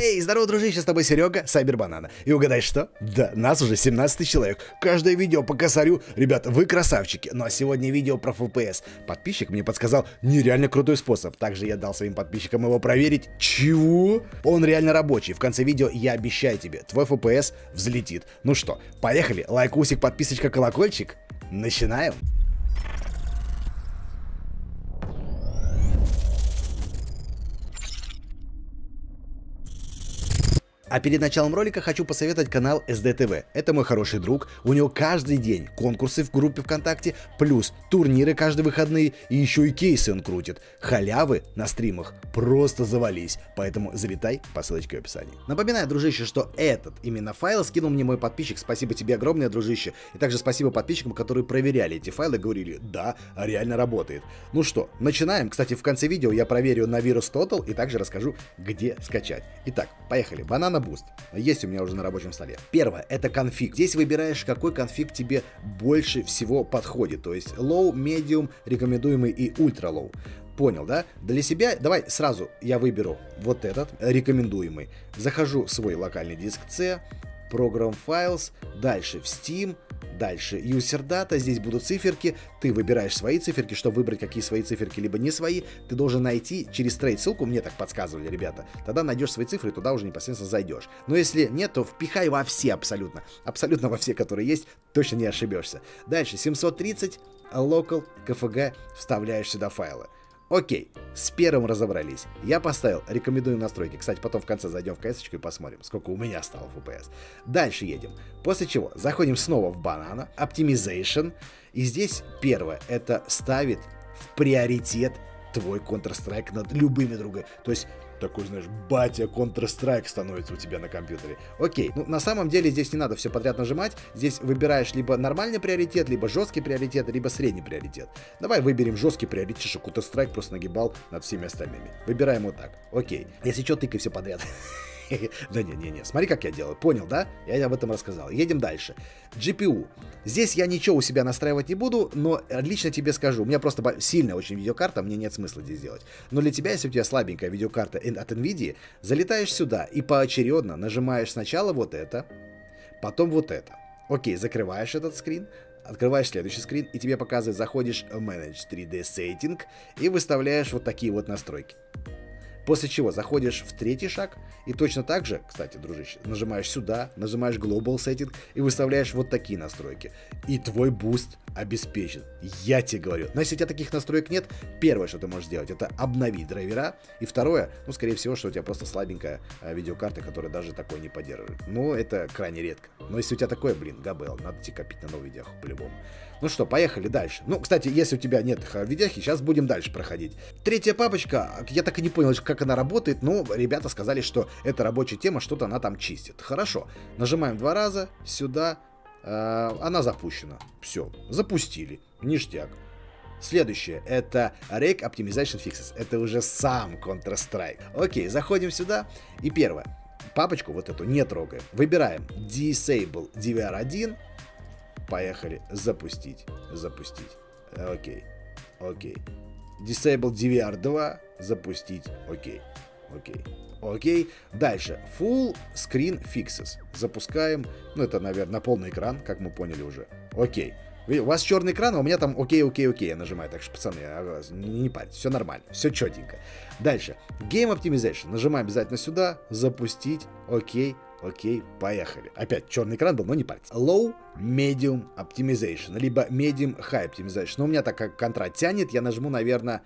Эй, здорово, дружище, с тобой Серега, Cyberbanana. И угадай что? Да, нас уже 17 человек. Каждое видео по косарю. Ребята, вы красавчики. Ну а сегодня видео про FPS. Подписчик мне подсказал нереально крутой способ. Также я дал своим подписчикам его проверить. Чего? Он реально рабочий. В конце видео я обещаю тебе, твой FPS взлетит. Ну что, поехали. Лайкусик, подписочка, колокольчик. Начинаем. А перед началом ролика хочу посоветовать канал SDTV. Это мой хороший друг, у него каждый день конкурсы в группе ВКонтакте, плюс турниры каждые выходные, и еще и кейсы он крутит. Халявы на стримах просто завались, поэтому залетай по ссылочке в описании. Напоминаю, дружище, что этот именно файл скинул мне мой подписчик. Спасибо тебе огромное, дружище. И также спасибо подписчикам, которые проверяли эти файлы и говорили, да, реально работает. Ну что, начинаем. Кстати, в конце видео я проверю на Virus Total и также расскажу, где скачать. Итак, поехали. Банана Boost. Есть у меня уже на рабочем столе. Первое, это конфиг. Здесь выбираешь, какой конфиг тебе больше всего подходит. То есть low, medium, рекомендуемый и ультра low. Понял, да? Для себя, давай сразу я выберу вот этот, рекомендуемый. Захожу в свой локальный диск C, Program Files, дальше в Steam, дальше User Data, здесь будут циферки, ты выбираешь свои циферки, чтобы выбрать какие свои циферки, либо не свои, ты должен найти через трейд ссылку, мне так подсказывали, ребята, тогда найдешь свои цифры и туда уже непосредственно зайдешь. Но если нет, то впихай во все абсолютно, абсолютно во все, которые есть, точно не ошибешься. Дальше 730, local, kfg, вставляешь сюда файлы. Окей, с первым разобрались. Я поставил рекомендуемые настройки. Кстати, потом в конце зайдем в КС-очку и посмотрим, сколько у меня стало FPS. Дальше едем. После чего заходим снова в Banana, Optimization. И здесь первое, это ставит в приоритет твой Counter-Strike над любыми другими. То есть такой, знаешь, батя Counter-Strike становится у тебя на компьютере. Окей, ну на самом деле здесь не надо все подряд нажимать. Здесь выбираешь либо нормальный приоритет, либо жесткий приоритет, либо средний приоритет. Давай выберем жесткий приоритет, чтобы Counter-Strike просто нагибал над всеми остальными. Выбираем вот так. Окей, если что, тыкай все подряд. Да не-не-не, смотри, как я делаю, понял, да? Я об этом рассказал. Едем дальше. GPU. Здесь я ничего у себя настраивать не буду, но лично тебе скажу, у меня просто сильная очень видеокарта, мне нет смысла здесь делать. Но для тебя, если у тебя слабенькая видеокарта от NVIDIA, залетаешь сюда и поочередно нажимаешь сначала вот это, потом вот это. Окей, закрываешь этот скрин, открываешь следующий скрин, и тебе показывает, заходишь в Manage 3D Setting и выставляешь вот такие вот настройки. После чего заходишь в третий шаг и точно так же, кстати, дружище, нажимаешь сюда, нажимаешь Global Setting и выставляешь вот такие настройки. И твой буст обеспечен. Я тебе говорю. Но если у тебя таких настроек нет, первое, что ты можешь сделать, это обновить драйвера. И второе, ну, скорее всего, что у тебя просто слабенькая видеокарта, которая даже такое не поддерживает. Но это крайне редко. Но если у тебя такое, блин, габел, надо тебе копить на новых видеохах по-любому. Ну что, поехали дальше. Ну, кстати, если у тебя нет видяхи, сейчас будем дальше проходить. Третья папочка, я так и не понял, как она работает, но ребята сказали, что это рабочая тема, что-то она там чистит. Хорошо, нажимаем два раза, сюда, она запущена. Все, запустили, ништяк. Следующее, это Rake Optimization Fixes, это уже сам Counter-Strike. Окей, заходим сюда, и первое, папочку вот эту не трогаем, выбираем Disable DVR1, поехали, запустить, запустить, окей, окей. Disable DVR2, запустить, окей, окей, окей. Дальше, Full Screen Fixes, запускаем, ну это, наверное, на полный экран, как мы поняли уже, окей. У вас черный экран, а у меня там окей, окей, окей, я нажимаю, так что, пацаны, не парьтесь, все нормально, все четенько. Дальше, Game Optimization, нажимаем обязательно сюда, запустить, окей. Окей, поехали. Опять черный экран был, но не парьтесь. Low, Medium Optimization, либо Medium High Optimization. Но у меня так как контра тянет, я нажму, наверное...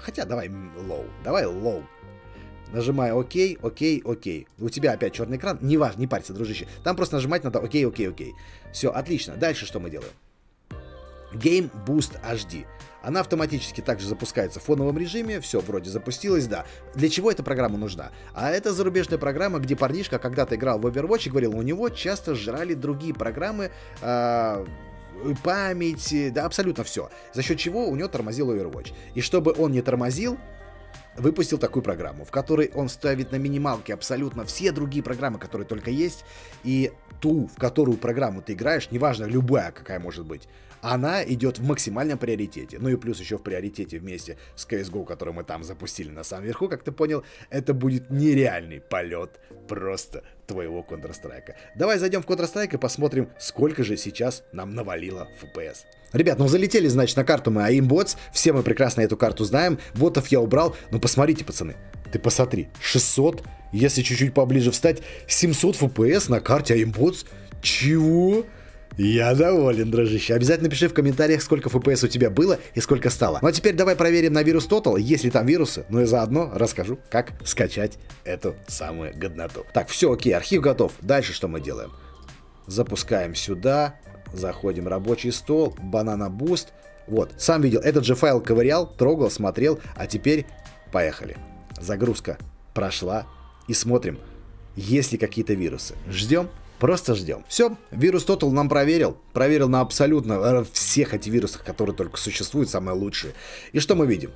хотя давай Low, давай Low. Нажимаю ОК, ОК, ОК. У тебя опять черный экран, не важно, не парься, дружище. Там просто нажимать надо ОК, ОК, ОК. Все, отлично. Дальше что мы делаем? Game Boost HD. Она автоматически также запускается в фоновом режиме, все, вроде запустилось, да. Для чего эта программа нужна? А это зарубежная программа, где парнишка когда-то играл в Overwatch и говорил, у него часто жрали другие программы, память, да, абсолютно все. За счет чего у него тормозил Overwatch. И чтобы он не тормозил, выпустил такую программу, в которой он ставит на минималке абсолютно все другие программы, которые только есть, и ту, в которую программу ты играешь, неважно, любая какая может быть, она идет в максимальном приоритете. Ну и плюс еще в приоритете вместе с CSGO, который мы там запустили на самом верху, как ты понял, это будет нереальный полет просто твоего Counter-Strike. Давай зайдем в Counter-Strike и посмотрим, сколько же сейчас нам навалило FPS. Ребят, ну залетели, значит, на карту мы AIMBOTS, все мы прекрасно эту карту знаем, ботов я убрал, но посмотрите, пацаны, ты посмотри, 600, если чуть-чуть поближе встать, 700 FPS на карте AIMBOTS, чего? Я доволен, дружище. Обязательно пиши в комментариях, сколько FPS у тебя было и сколько стало. Ну а теперь давай проверим на Virus Total, есть ли там вирусы, ну и заодно расскажу, как скачать эту самую годноту. Так, все, окей, архив готов. Дальше что мы делаем? Запускаем сюда, заходим в рабочий стол, Banana Boost. Вот, сам видел, этот же файл ковырял, трогал, смотрел, а теперь поехали. Загрузка прошла и смотрим, есть ли какие-то вирусы. Ждем. Просто ждем. Все, Virus Total нам проверил. Проверил на абсолютно всех антивирусах, которые только существуют, самые лучшие. И что мы видим?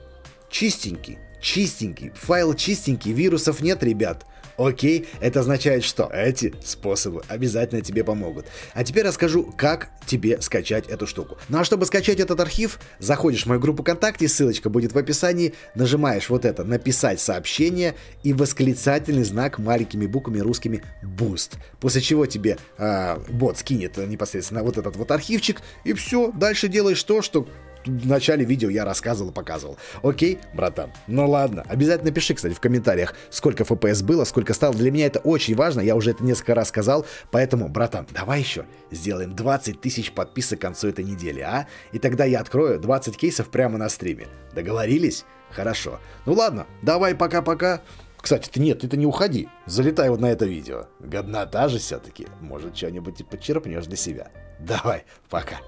Чистенький, чистенький, файл чистенький, вирусов нет, ребят. Окей, это означает, что эти способы обязательно тебе помогут. А теперь расскажу, как тебе скачать эту штуку. Ну а чтобы скачать этот архив, заходишь в мою группу ВКонтакте, ссылочка будет в описании, нажимаешь вот это «Написать сообщение» и восклицательный знак маленькими буквами русскими «Boost». После чего тебе бот скинет непосредственно вот этот вот архивчик, и все, дальше делаешь то, что... В начале видео я рассказывал, показывал. Окей, братан, ну ладно. Обязательно пиши, кстати, в комментариях, сколько FPS было, сколько стало. Для меня это очень важно, я уже это несколько раз сказал. Поэтому, братан, давай еще сделаем 20 тысяч подписок к концу этой недели, а? И тогда я открою 20 кейсов прямо на стриме. Договорились? Хорошо. Ну ладно, давай пока-пока. Кстати, нет, ты-то не уходи. Залетай вот на это видео. Годнота же все-таки. Может, что-нибудь и подчерпнешь для себя. Давай, пока.